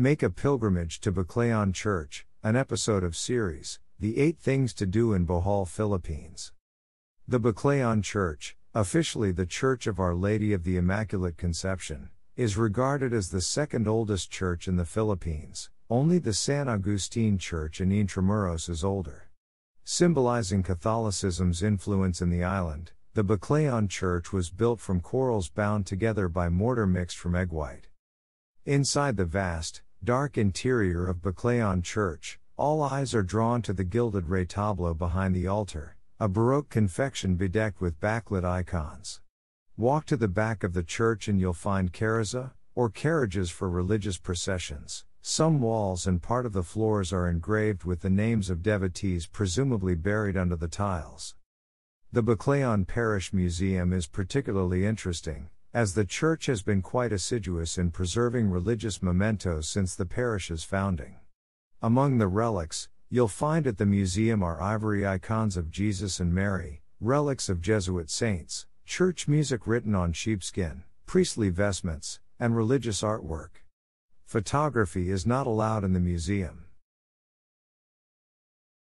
Make a pilgrimage to Baclayon Church, an episode of series, The 8 Things to Do in Bohol, Philippines. The Baclayon Church, officially the Church of Our Lady of the Immaculate Conception, is regarded as the second oldest church in the Philippines. Only the San Agustin Church in Intramuros is older. Symbolizing Catholicism's influence in the island, the Baclayon Church was built from corals bound together by mortar mixed from egg white. Inside the vast, dark interior of Baclayon Church, all eyes are drawn to the gilded retablo behind the altar, a Baroque confection bedecked with backlit icons. Walk to the back of the church and you'll find carroza, or carriages for religious processions. Some walls and part of the floors are engraved with the names of devotees presumably buried under the tiles. The Baclayon Parish Museum is particularly interesting, as the church has been quite assiduous in preserving religious mementos since the parish's founding. Among the relics you'll find at the museum are ivory icons of Jesus and Mary, relics of Jesuit saints, church music written on sheepskin, priestly vestments, and religious artwork. Photography is not allowed in the museum.